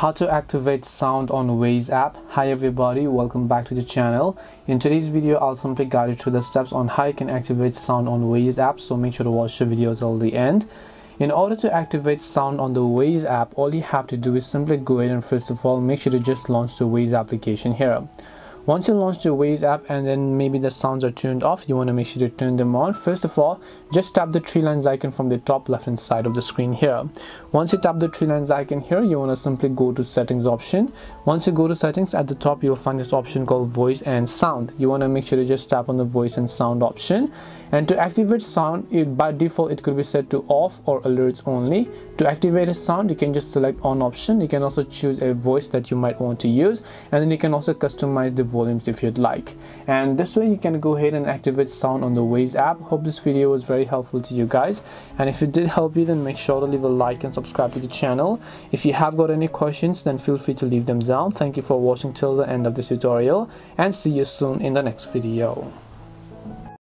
How to activate sound on Waze app. Hi everybody, welcome back to the channel. In today's video, I'll simply guide you through the steps on how you can activate sound on Waze app, so make sure to watch the video till the end. In order to activate sound on the Waze app, all you have to do is simply go ahead and first of all, make sure to just launch the Waze application here. Once you launch the Waze app and then maybe the sounds are turned off, you want to make sure to turn them on. First of all, just tap the three lines icon from the top left hand side of the screen here. Once you tap the three lines icon here, you want to simply go to settings option. Once you go to settings, at the top you'll find this option called voice and sound. You want to make sure to just tap on the voice and sound option. And to activate sound, by default it could be set to off or alerts only. To activate a sound, you can just select on option. You can also choose a voice that you might want to use, and then you can also customize the volumes if you'd like. And this way you can go ahead and activate sound on the Waze app. Hope this video was very helpful to you guys, and if it did help you, then make sure to leave a like and subscribe to the channel. If you have got any questions, then feel free to leave them down. Thank you for watching till the end of this tutorial, and see you soon in the next video.